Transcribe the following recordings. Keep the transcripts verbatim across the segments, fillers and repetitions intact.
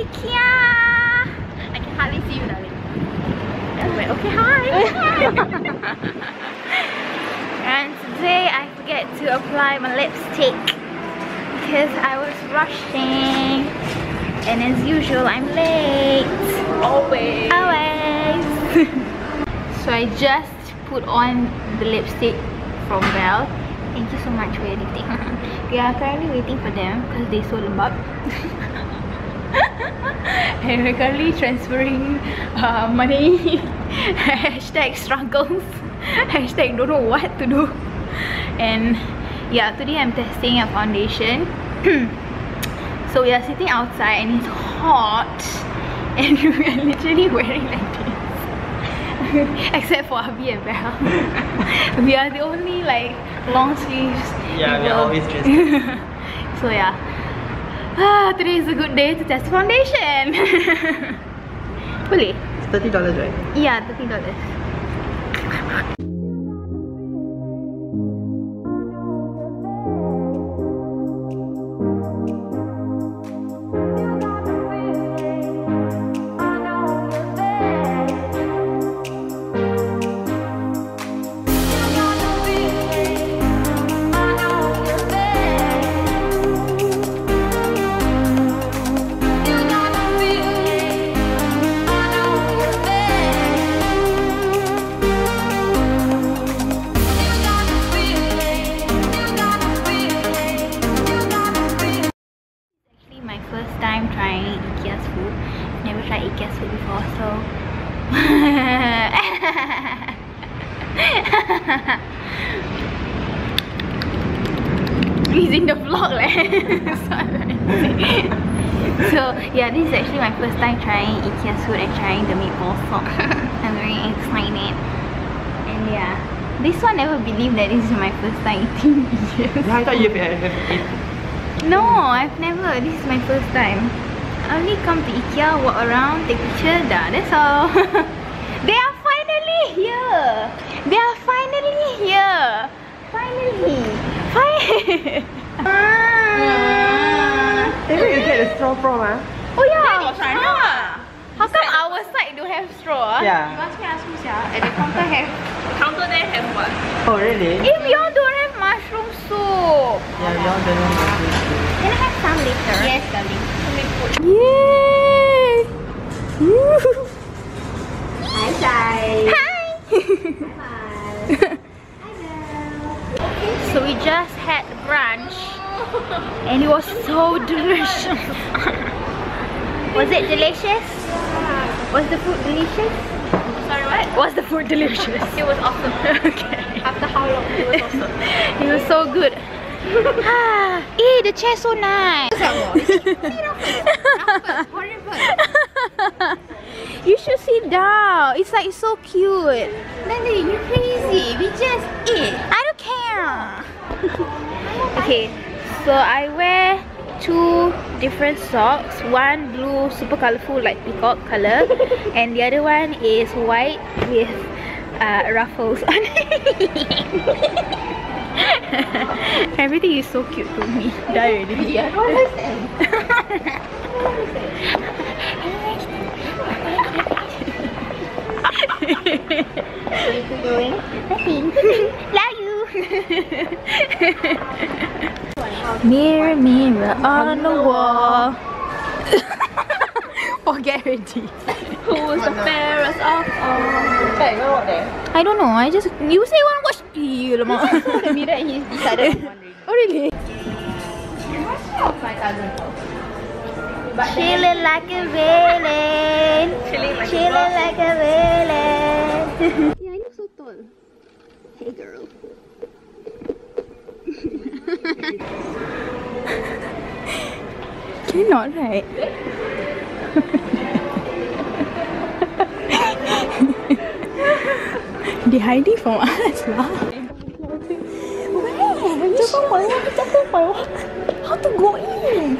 IKEA! I can hardly see you, darling. Anyway, okay, hi! And today I forget to apply my lipstick because I was rushing. And as usual, I'm late. Always. Always. So I just put on the lipstick from Belle. Thank you so much for editing. We are currently waiting for them because they sold them up. And we're currently transferring uh, money. Hashtag struggles. Hashtag don't know what to do. And yeah, today I'm testing a foundation. So we are sitting outside and it's hot. And we are literally wearing like this. Except for Abby and Belle. We are the only like long sleeves. Yeah, people. We are always dressed. So yeah. Ah, today is a good day to test foundation. Really? It's thirty dollars, right? Yeah, thirty dollars. He's in the vlog, like. So yeah, this is actually my first time trying IKEA's food and trying the meatball sauce. I'm very excited. And yeah, this one never believed that this is my first time eating IKEA's. Yeah, I thought you have eaten. No, I've never. This is my first time. I only come to IKEA, walk around, take picture, dah. That's all. They are finally here. They are finally here. Finally. Finally. Ah. Where did you get the straw from? Huh? Oh yeah, China. How come our side don't have straw? Yeah. Last time I asked you, at the counter have. The counter there have what? Oh really? If you don't have mushroom soup. Yeah, you don't have mushroom soup. Can I have some later? Yes, darling. Yes. Woo. Hi guys. Hi. Hi guys. So we just had brunch and it was so delicious. Was it delicious? Was the food delicious? Sorry, what? Was the food delicious? It was awesome. Okay. After how long? It was awesome. It was so good. Ah, eh, the chair so nice. You should sit down. It's like so cute. Manny, you're crazy. We just eat. I don't care. Okay, so I wear two different socks. One blue, super colorful, like peacock color, and the other one is white with uh, ruffles on it. Everything is so cute to me. Die already. Yeah. What is that? What is that? Doing? Nothing. Love you. Mirror, mirror on the wall. Forget already. Who's the fairest of all? I don't know. I just you say one watch. You look at the mirror and he's decided. Oh really? Chilling like a villain. Chilling like, Chilling like a villain. Yeah, you're so tall. Hey girl. Cannot, right? They're hiding from us, lah. Where? Jaga malu, jaga malu. How to go in?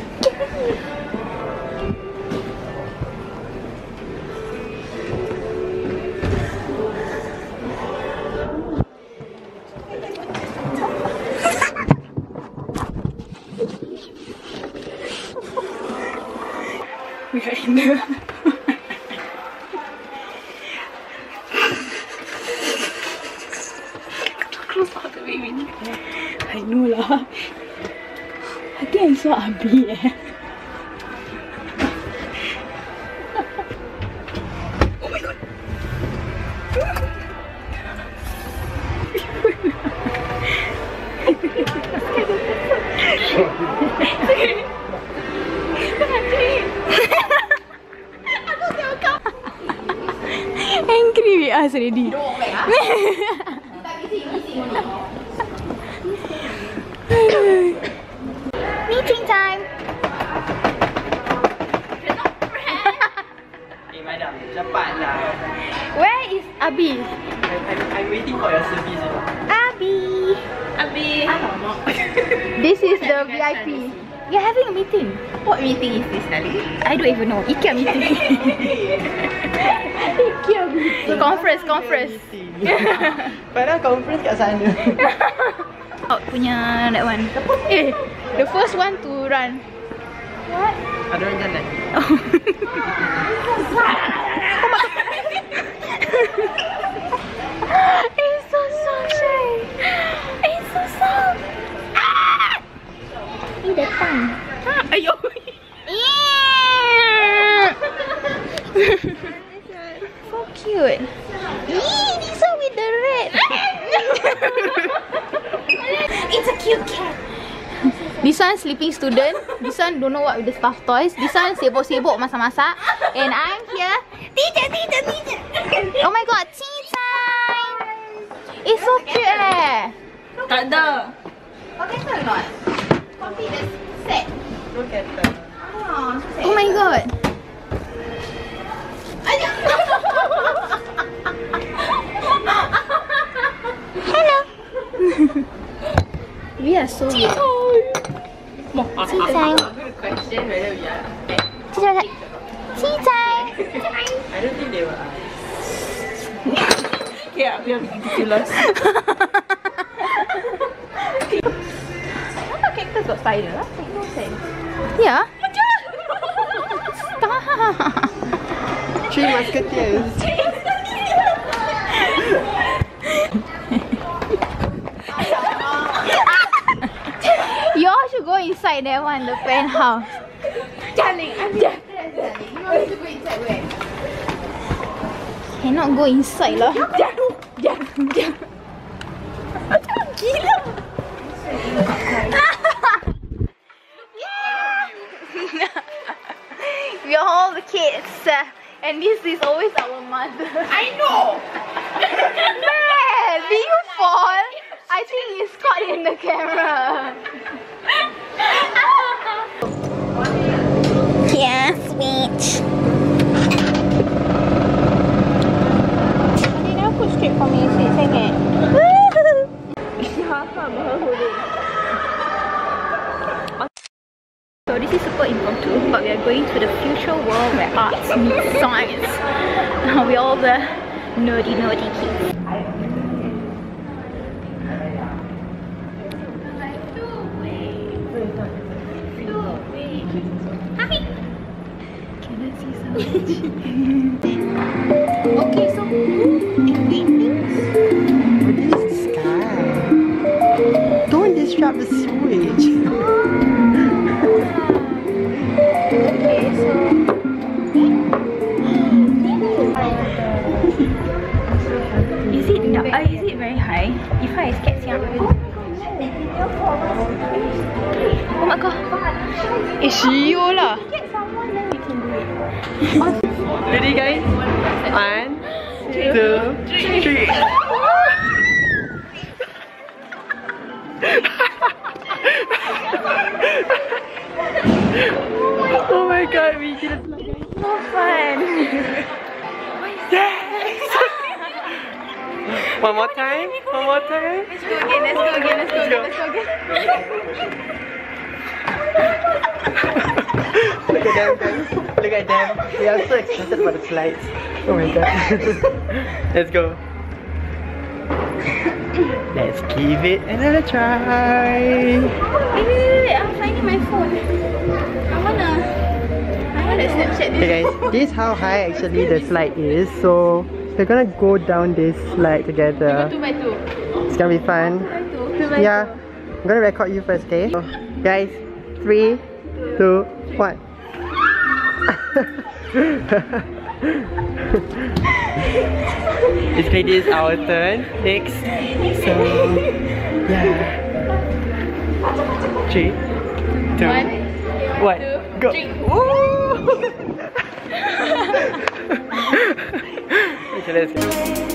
we are in the close out the baby. I know lah. I think I saw Abi eh. Us already. Meeting time. Hey madam, cepatlah. Where is Abi? I'm, I'm waiting for your service. Abi. Abi. This is the V I P. You're having a meeting. What meeting is this, Nali? I don't even know. IKEA meeting. IKEA meeting. Conference, conference. Padahal conference kat sana. Out punya that one. Eh, the first one to run. What? Ada orang jalan. Oh. It's so soft, Shay. It's so soft. Ini datang. Ayo. So cute. Yee, this one with the red. It's a cute cat. This one sleeping student. This one don't know what with the stuffed toys. This one sibuk-sibuk masak-masak. And I'm here. Teacher, teacher, teacher. Oh my god, tea time. It's so cute eh. Tak ada. Okay, so not. Copy the set. Look at that. Oh, so oh my god. Hello. We are so good. Tea time. Tea time. Tea time. I don't think they were eyes. Yeah, we are ridiculous. Cactus got spider, that makes no sense. Yeah. Stop! Three musketeers. Y'all should go inside that one, the penthouse. Darling, I'm just darling. You want to go inside where? Cannot go inside lah. Jadu, jadu, jadu. Gila. We are all the kids, uh, and this is always our mother. I know! Belle, did you fall? I think you caught in the camera. Yeah, switch. They never put straight for me, so it's okay. So this is super impromptu, but we are going to the future world where arts meets science. We're all the nerdy nerdy kids. Hi! Can I see something? Okay, so what is the sky? Don't disrupt the switch. Okay, so is it no, uh, is it very high? If high, it's cat siang. Oh my god! It's you lah. Ready guys? One, two, three. Oh my god, we did it. It's so fun. Yes! One more time, one more time. Let's go again, let's go again, let's go again, let's go again. Look at them, guys. Look at them. They are so excited for the slides. Oh my god. Let's go. Let's give it another try. Wait, wait, wait, wait. I'm finding my phone. I wanna. I wanna. Hey guys, this is how high actually the slide is. So we're gonna go down this slide together. Two by two. It's gonna be fun. Two by two. Two by yeah, two. I'm gonna record you first, okay? So, guys, three, two, three. one. Basically, this is our turn. Next. So yeah. Three, two, one, one. Two. Go. Okay, let's go.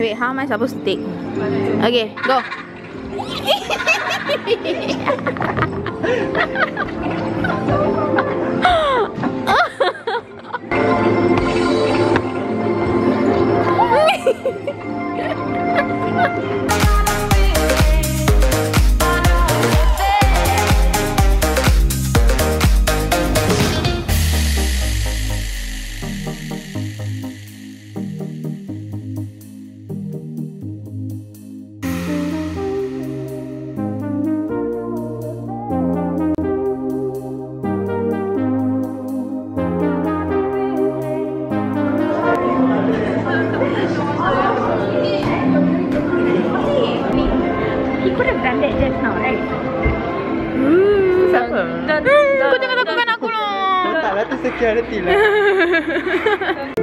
Wait, how am I supposed to take? Okay, go. Kau jangan lakukan aku loh. Tak lah, tu security lah.